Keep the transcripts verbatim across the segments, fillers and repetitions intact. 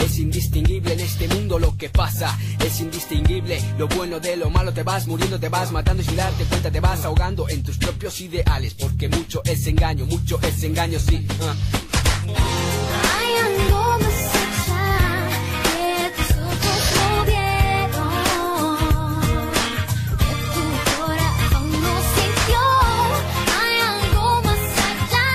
Es indistinguible en este mundo lo que pasa, es indistinguible lo bueno de lo malo. Te vas muriendo, te vas matando y sin darte cuenta te vas ahogando en tus propios ideales, porque mucho es engaño, mucho es engaño, sí. uh. Hay algo más allá que tus ojos no vieron, que tu corazón no sintió. Hay algo más allá.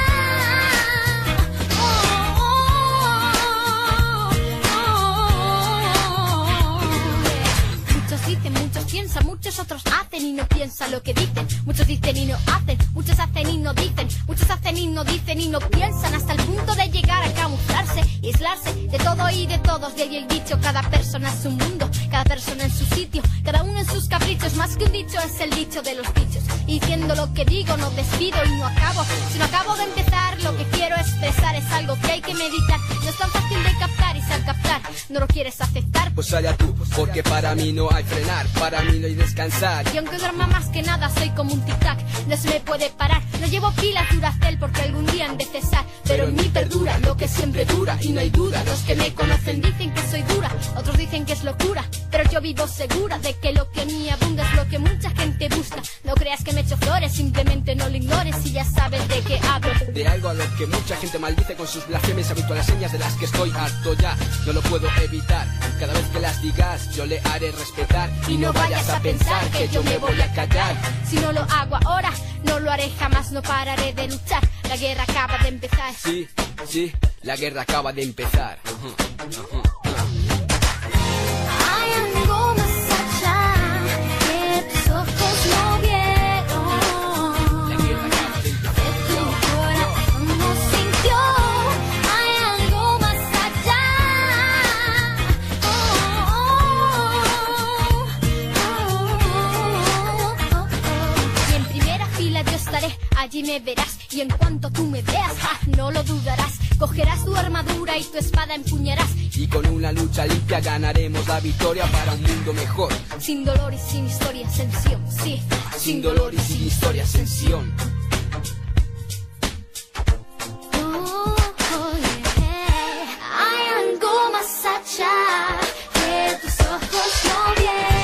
muchos otros hacen y no piensan lo que dicen. Muchos dicen y no hacen, muchos hacen y no dicen. Muchos hacen y no dicen y no piensan, hasta el punto de llegar a camuflarse y aislarse de todo y de todos. De ahí el dicho, cada persona es un mundo, cada persona en su sitio, cada uno en sus caprichos. Más que un dicho es el dicho de los dichos. Y diciendo lo que digo no despido y no acabo, si no acabo de empezar. Lo que quiero expresar es algo que hay que meditar. No es tan fácil de captar y si al captar no lo quieres aceptar, pues allá tú, porque para mí no hay frenar, para mí no hay descansar. Y aunque duerma más que nada soy como un tic-tac, no se me puede parar. No llevo pilas Duracell porque algún día han de cesar, pero en mí perdura lo que siempre dura y no hay duda. Los que me conocen dicen que soy dura, otros dicen que es locura, pero yo vivo segura de que lo que a mí abunda es lo que mucha gente busca. No creas que me echo flores, simplemente no lo ignores y ya sabes de qué hablo. De algo a lo que mucha gente maldice con sus blasfemias habituales, señas de las que estoy harto ya, no lo puedo evitar. Cada vez que las digas yo le haré respetar. Y no vayas a pensar que yo me voy a callar. Si no lo hago ahora, no lo haré jamás, no pararé de luchar. La guerra acaba de empezar. Sí, sí, la guerra acaba de empezar. Uh-huh, uh-huh. Allí me verás y en cuanto tú me veas, ja, no lo dudarás. Cogerás tu armadura y tu espada empuñarás. Y con una lucha limpia ganaremos la victoria para un mundo mejor. Sin dolor y sin historias en Sion, sí. Sin dolor y sin historias en Sion. Oh, oh, yeah. Hay algo más allá que tus ojos no vieron.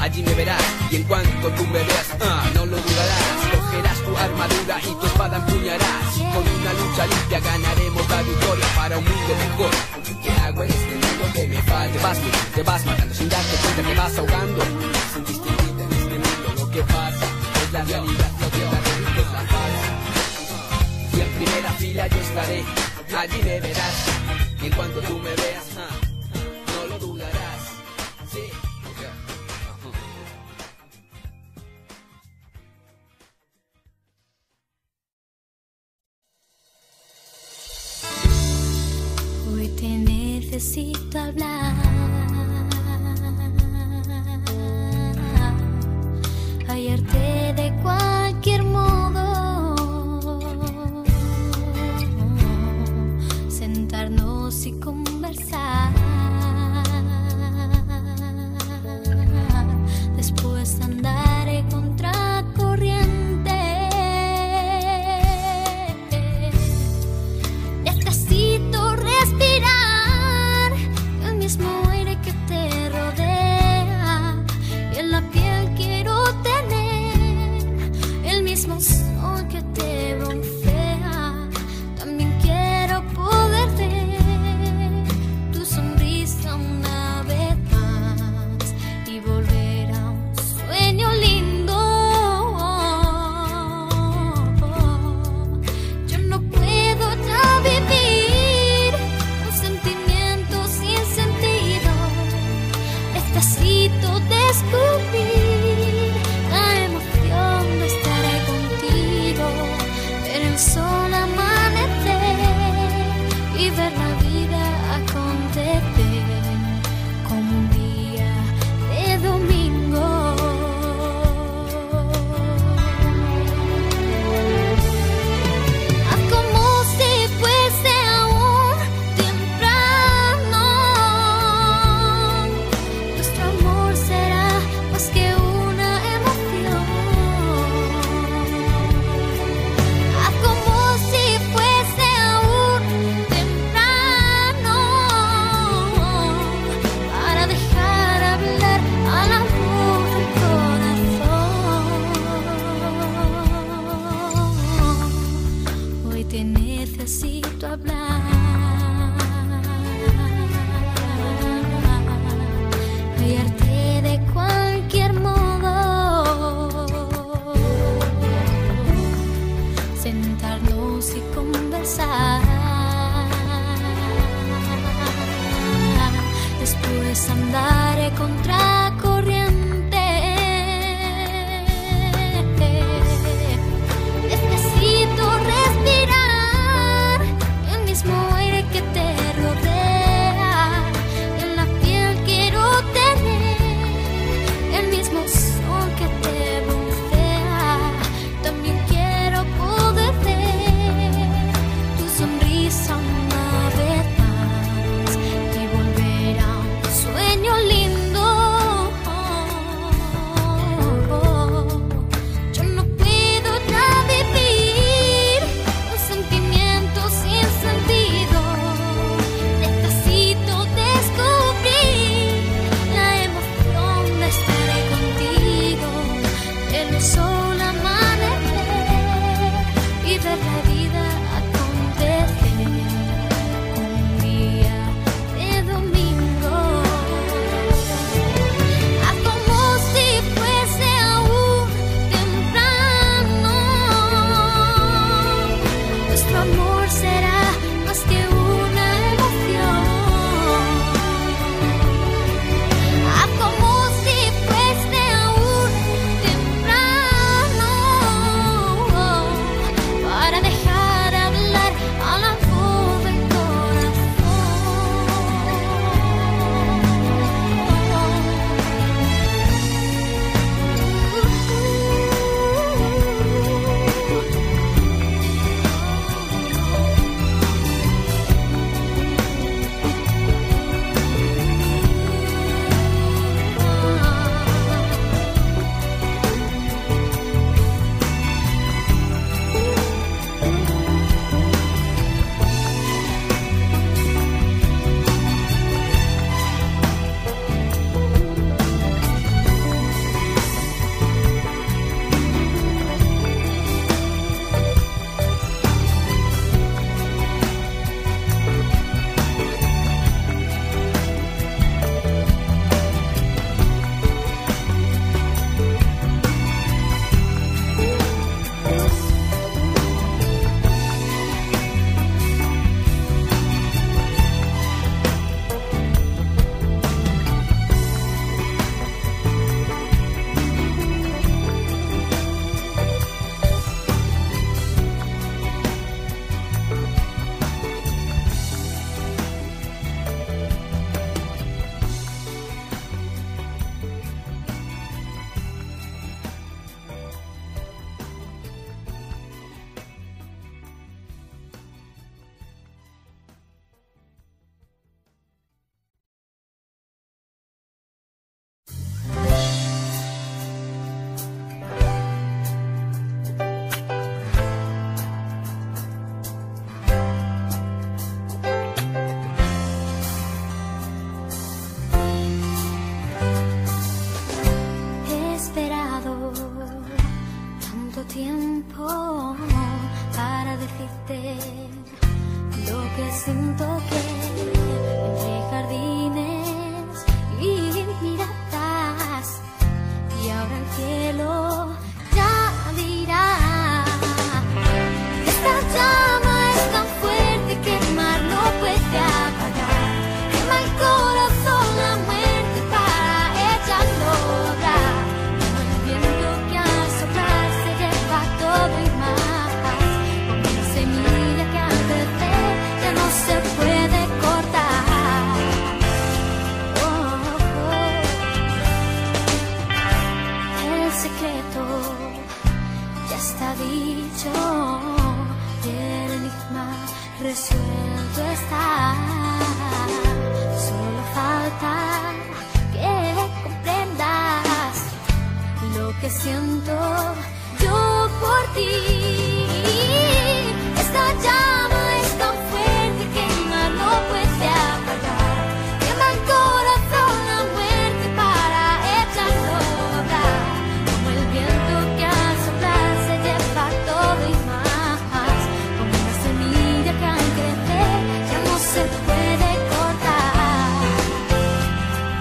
Allí me verás y en cuanto tú me veas, uh, no lo dudarás. Cogerás tu armadura y tu espada empuñarás. Con una lucha limpia ganaremos la victoria para un mundo mejor. ¿Qué hago en este mundo que me falta? Te vas, te vas matando sin darte cuenta, te vas ahogando. Sin distinguir en este mundo lo que pasa es la realidad, lo que la realidad es la falsa. Y en primera fila yo estaré, allí me verás y en cuanto tú me veas, uh, no lo dudarás. Sí. Necesito hablar, hallarte de cualquier modo, sentarnos y conversar, después andaré contra corriente. Necesito respirar mismo aire que te rodea, y en la piel quiero tener el mismo sol que te broncea. También quiero poder ver tu sonrisa una vez más y volver a un sueño lindo. Yo no puedo ya vivir descubrir. tiempo para decirte lo que siento que entre jardines y miradas y ahora el cielo ya dirá. Esta llama es tan fuerte que el mar no puede apagar, quema el corazón, la muerte para ella no habrá. El viento que al soplar se lleva todo y más, como una semilla que al crecer ya no se puede cortar. Oh, oh. El secreto ya está dicho, resuelto está, solo falta que comprendas lo que siento yo por ti. Esta llama es tan fuerte que el mar no puede apagar, quema el corazón, la muerte para ella no habrá, como el viento que al soplar se lleva todo y más. Se puede cortar.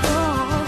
Oh, oh, oh.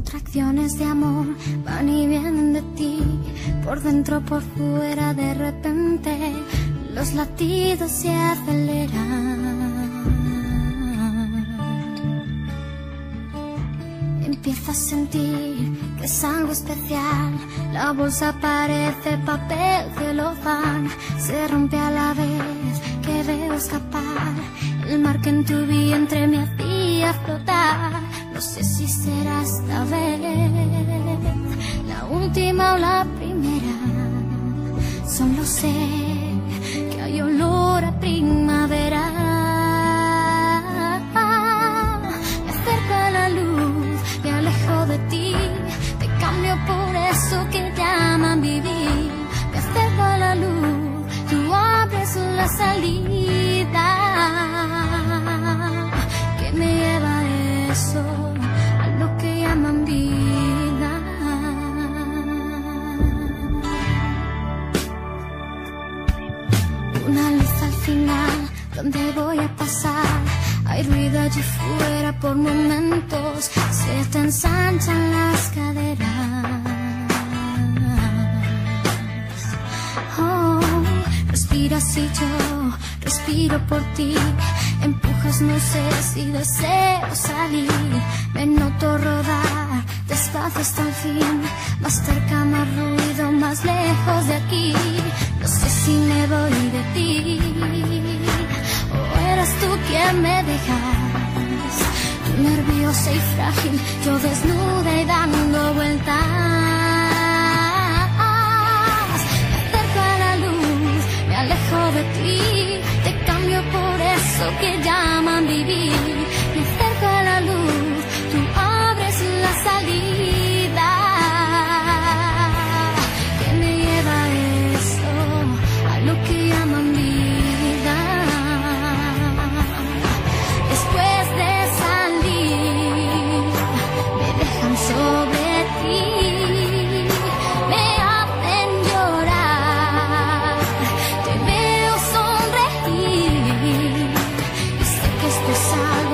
Contracciones de amor van y vienen de ti, por dentro, por fuera, de repente los latidos se aceleran. Empiezo a sentir que es algo especial, la bolsa parece papel celofán, se rompe a la vez que veo escapar el mar que en tu vientre me hacía flotar. No sé si será esta vez la última o la primera. Solo sé que hay olor a primavera. Me acerca la luz, me alejo de ti, te cambio por eso que llaman vivir. Me acerca la luz, tú abres la salida que me lleva a eso, llaman vida. Una luz al final, donde voy a pasar. Hay ruido allí fuera por momentos, se te ensanchan las caderas. Oh, respiras y yo respiro por ti. Empujas, no sé si deseo salir. Me noto rodar, despacio hasta el fin. Más cerca, más ruido, más lejos de aquí. No sé si me voy de ti, o eres tú quien me dejas. Tú nerviosa y frágil, yo desnuda y dando vueltas. Me acerco a la luz, me alejo de ti, te cambio por eso que llaman vivir. Me acerco a la luz, tú abres la salida que me lleva a eso, a lo que llaman vida. Después de salir me dejan sobre ti, me hacen llorar, te veo sonreír. It's all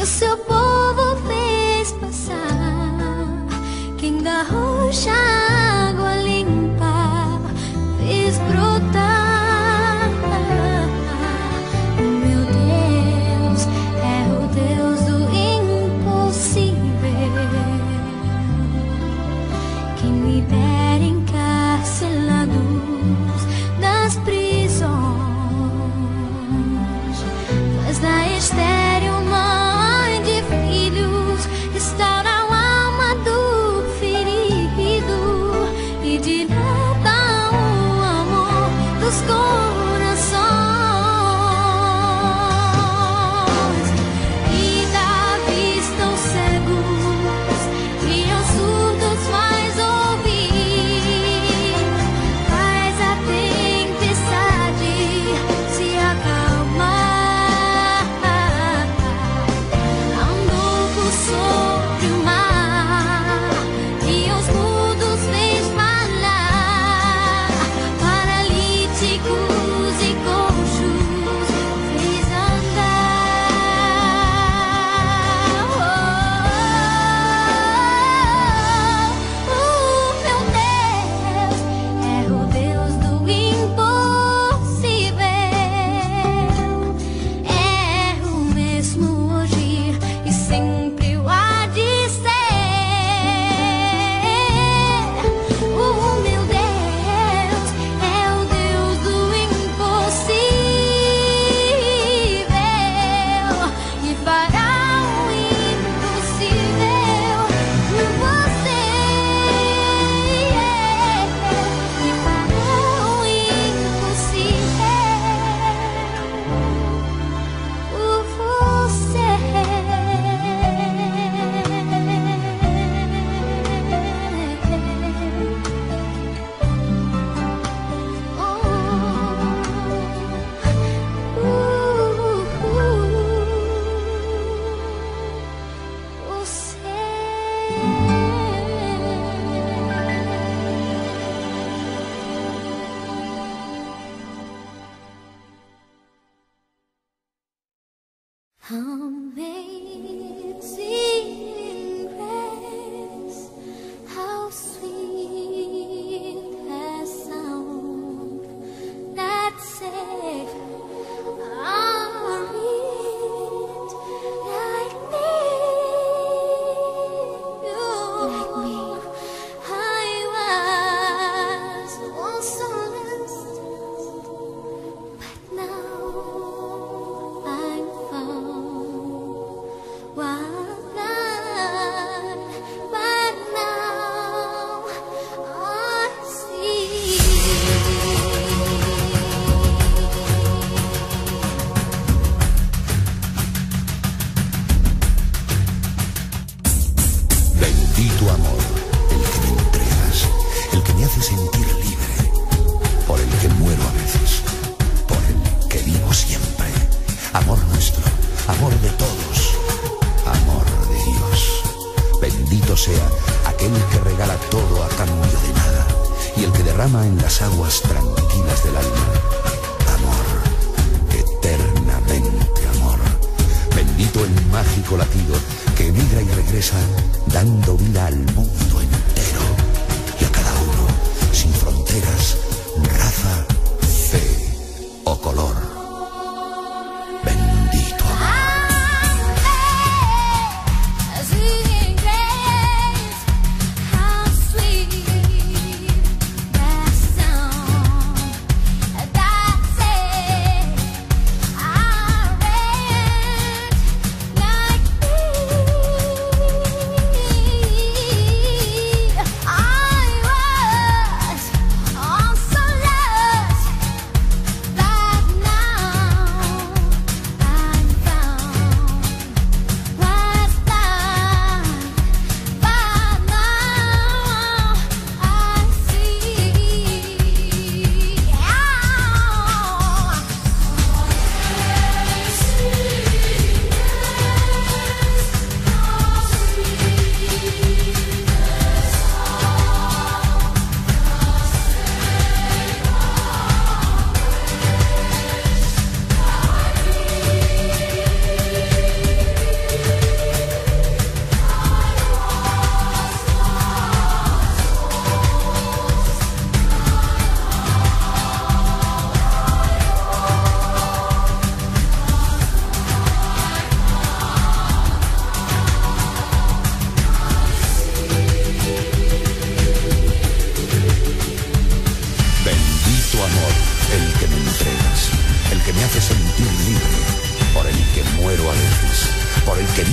Eu seu povo fez passar, quem da rocha água limpa fez brotar. O meu Deus é o Deus do impossível, quem libera encarcelados das prisões, faz da estéril mão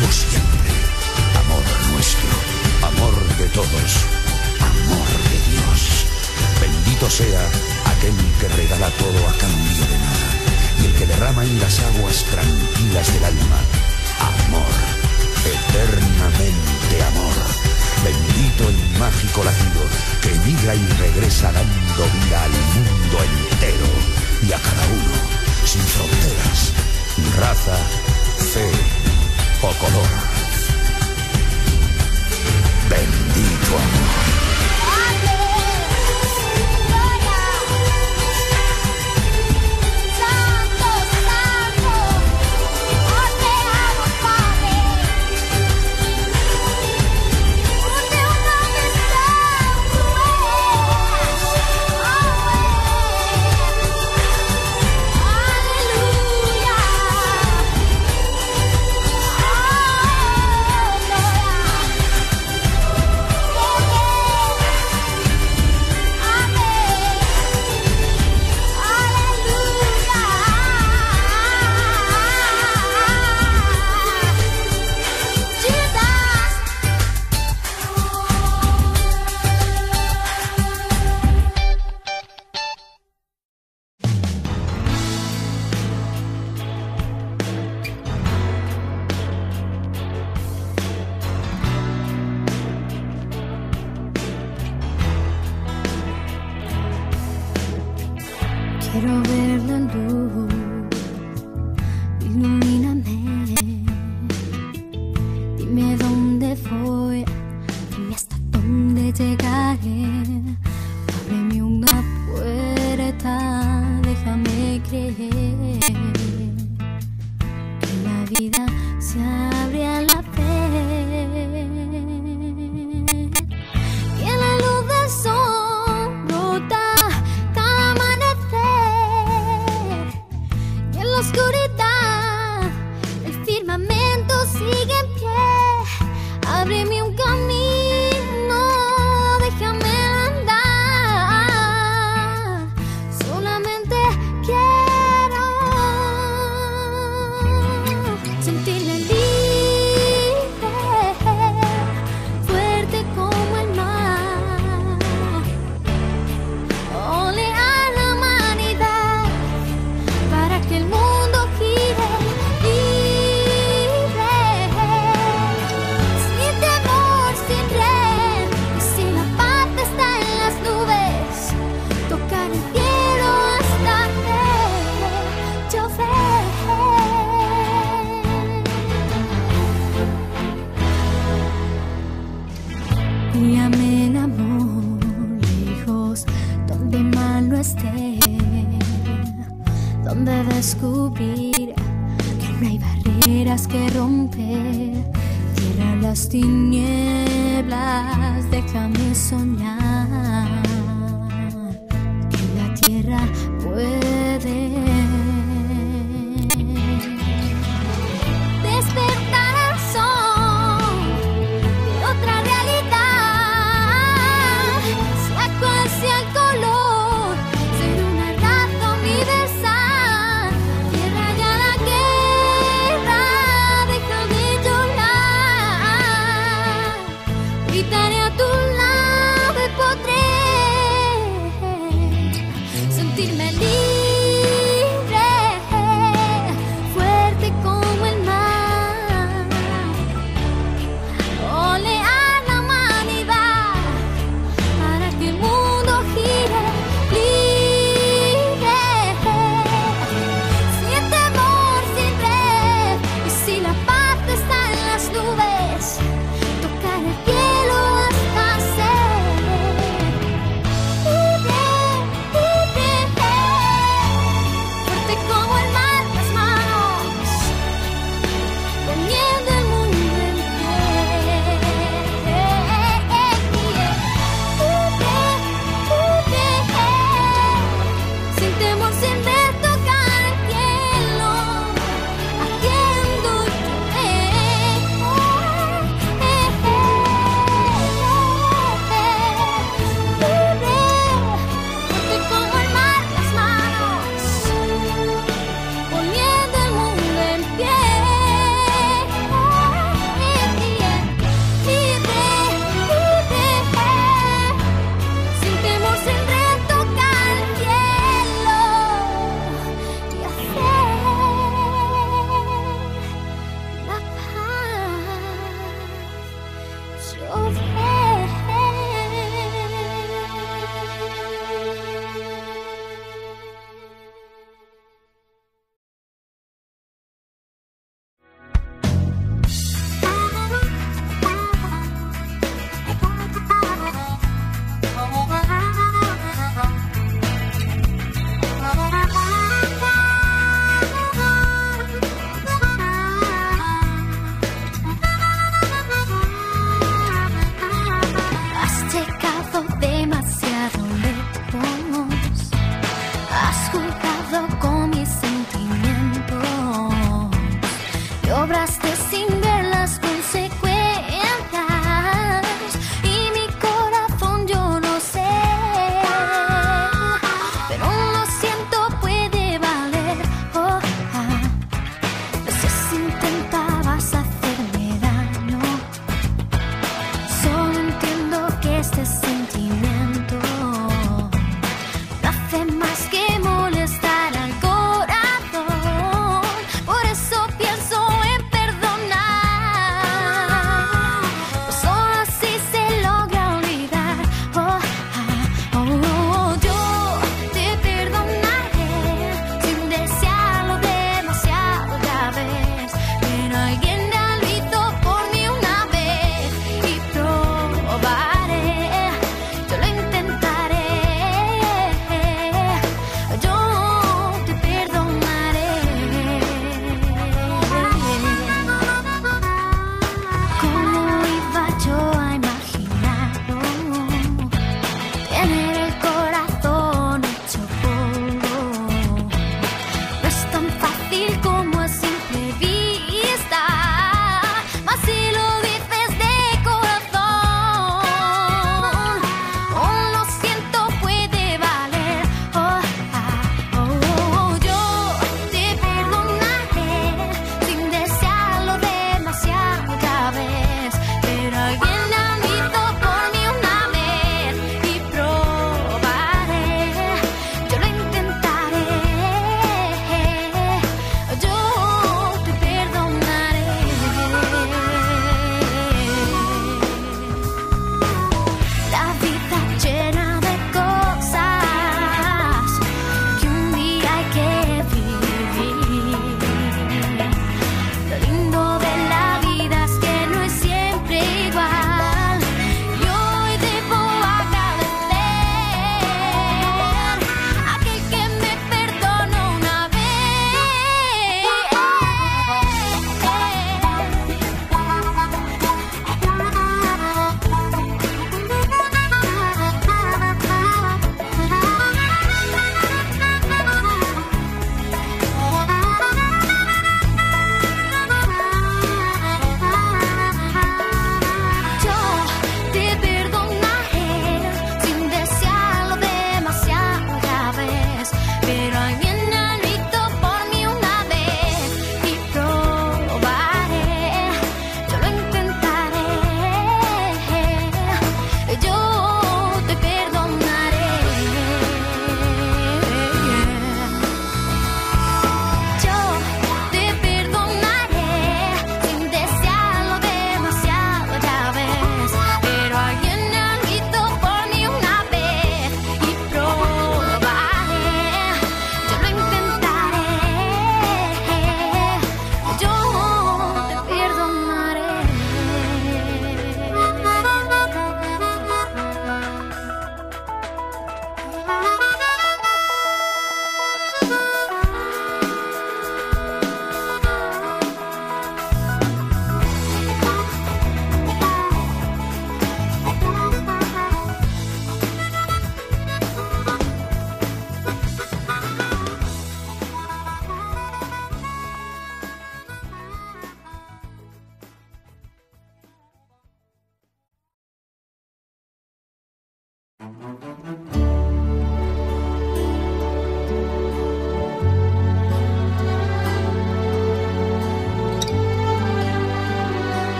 contigo siempre. Amor nuestro, amor de todos, amor de Dios. Bendito sea aquel que regala todo a cambio de nada, y el que derrama en las aguas tranquilas del alma. Amor, eternamente amor. Bendito el mágico latido que migra y regresa dando vida al mundo entero y a cada uno, sin fronteras, raza, fe o color. Bendito amor. Quiero ver la luz, ilumíname. Dime dónde voy, dime hasta dónde llegaré. Ábreme una puerta, déjame creer que la vida se abre a la vez. Que la luz del sol brota. Oscuridad, el firmamento sigue en pie. Ábreme un camino, déjame andar. Solamente quiero sentirme libre, fuerte como el mar. Ole a la humanidad para que el mundo donde descubrir que no hay barreras que romper. Cierra las tinieblas, déjame soñar que la tierra puede despertar al sol de otra realidad, sea cual sea el color. Dime.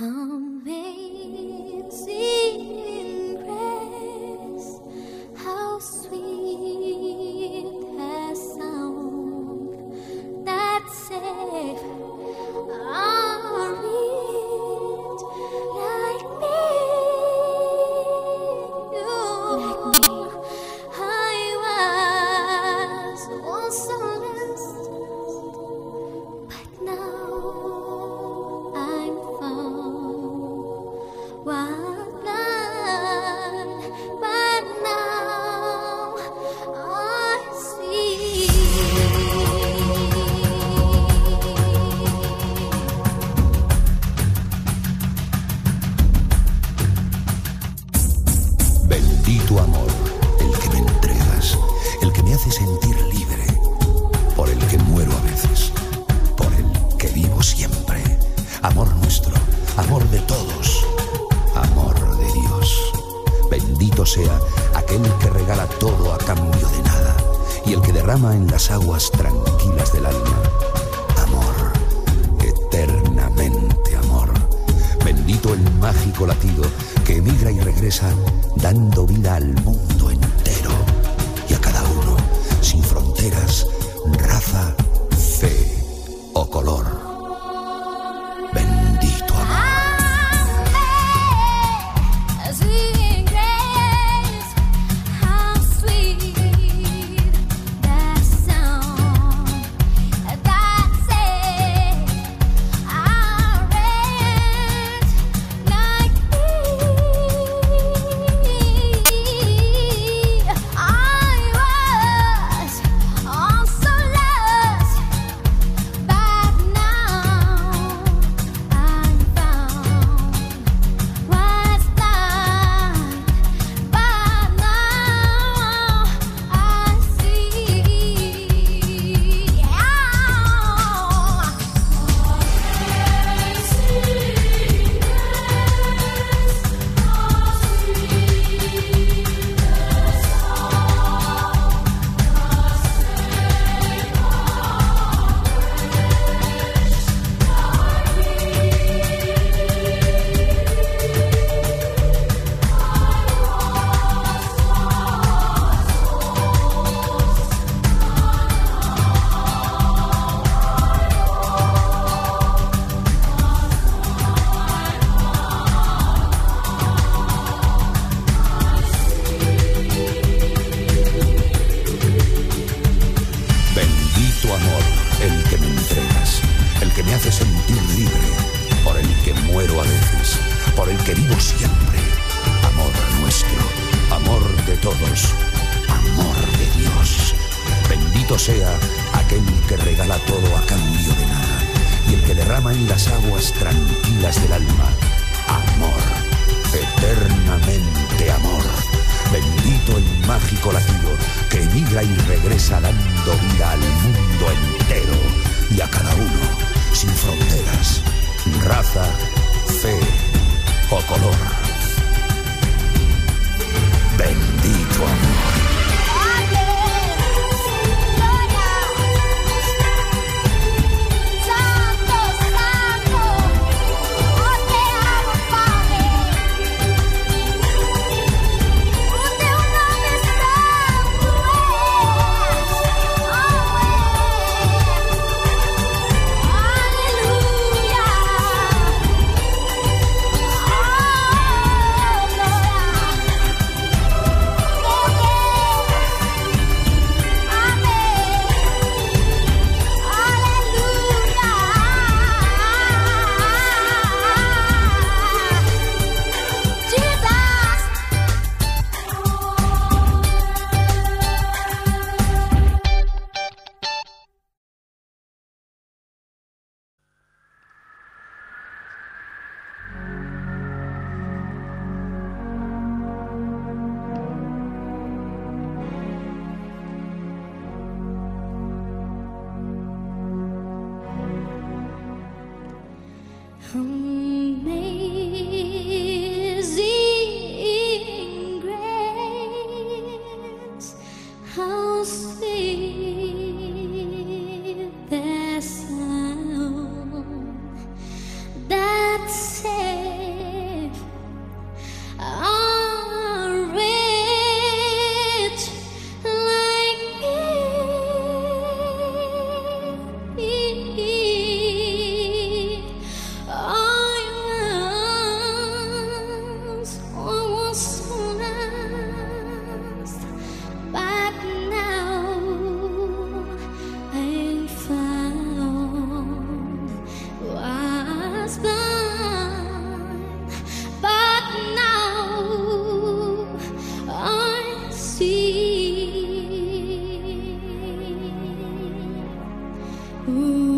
Amazing grace, how sweet the sound that saved a wretch like me. I was once lost, but now tu amor, el que me entregas, el que me hace sentir libre, por el que muero a veces, por el que vivo siempre. Amor nuestro, amor de todos, amor de Dios. Bendito sea aquel que regala todo a cambio de nada y el que derrama en las aguas tranquilas del alma. Amor, eternamente amor. Bendito el mágico latido que emigra y regresa dando vida al mundo entero y a cada uno, sin fronteras, raza, fe o color. Bendito amor. Say fez falar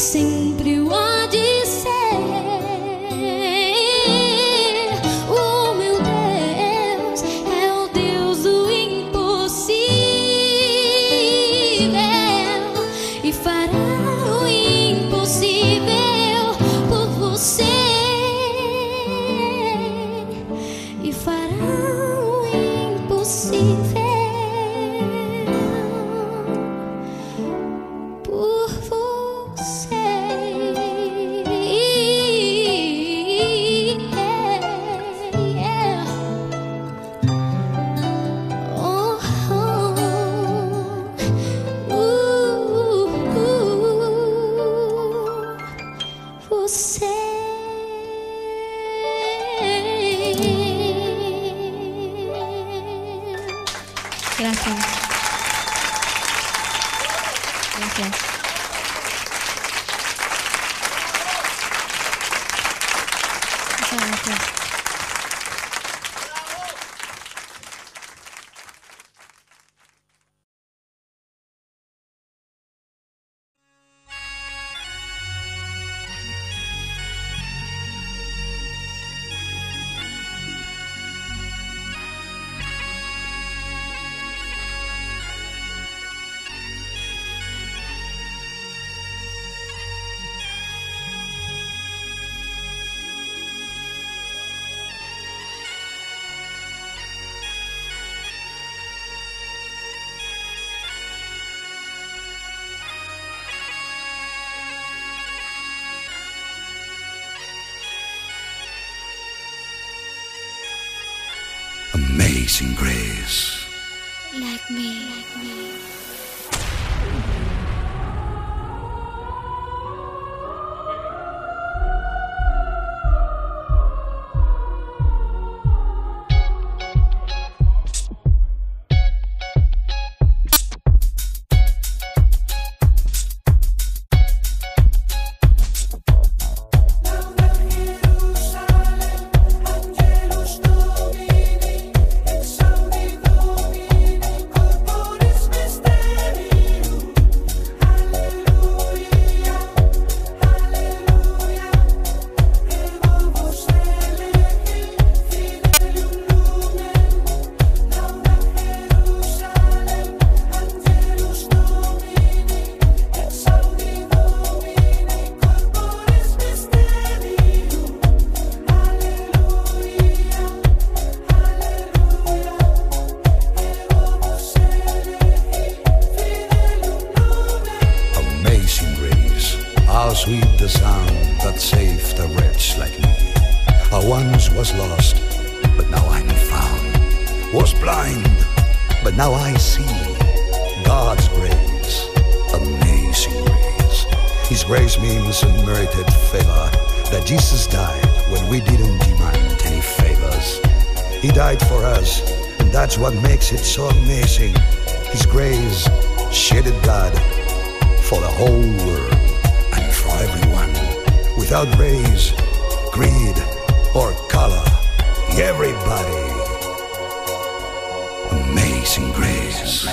sempre o há de ser. O meu Deus é o Deus do impossível e fará o impossível por você e fará o impossível. Gracias. Gracias. Muchas gracias. Amazing grace. Like me, like me. Sweet the sound that saved a wretch like me. I once was lost, but now I'm found. Was blind, but now I see. God's grace, amazing grace. His grace means unmerited favor. That Jesus died when we didn't demand any favors. He died for us, and that's what makes it so amazing. His grace shedded blood for the whole world. Everyone, without race, creed, or color, everybody. Amazing grace.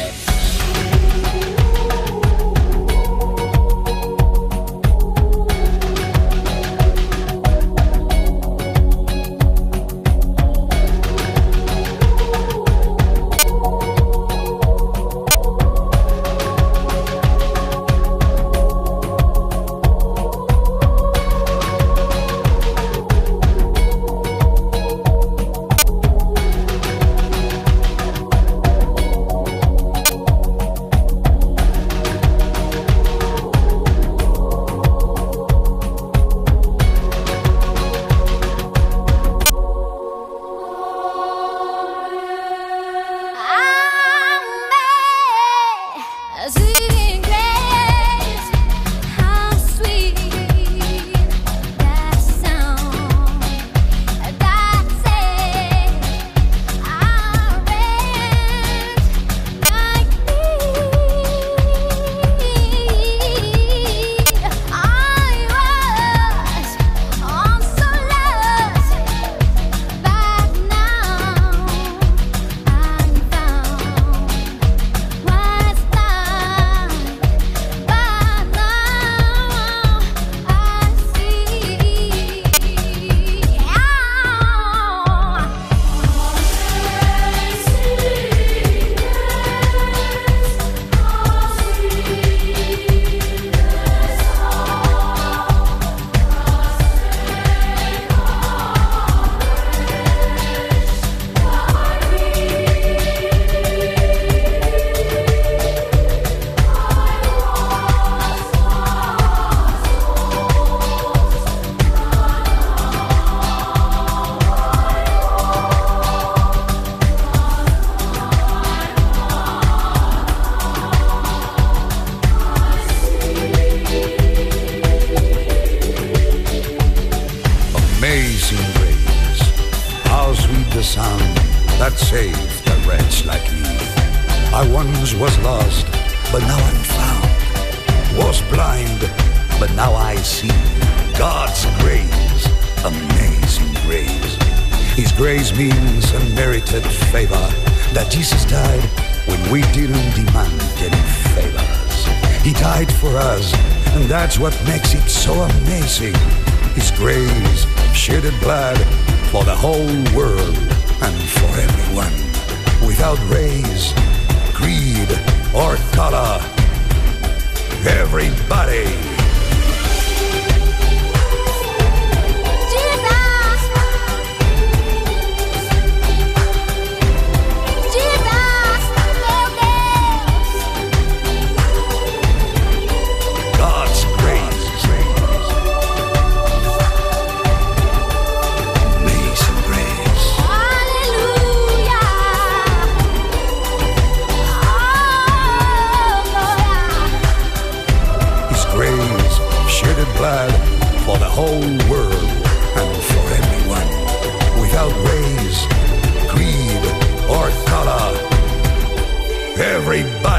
that saved a wretch like me. I once was lost, but now I'm found. Was blind, but now I see. God's grace, amazing grace. His grace means a merited favor, that Jesus died when we didn't demand any favors. He died for us, and that's what makes it so amazing. His grace shedded blood for the whole world and for everyone, without race, creed, or color. Everybody! Everybody.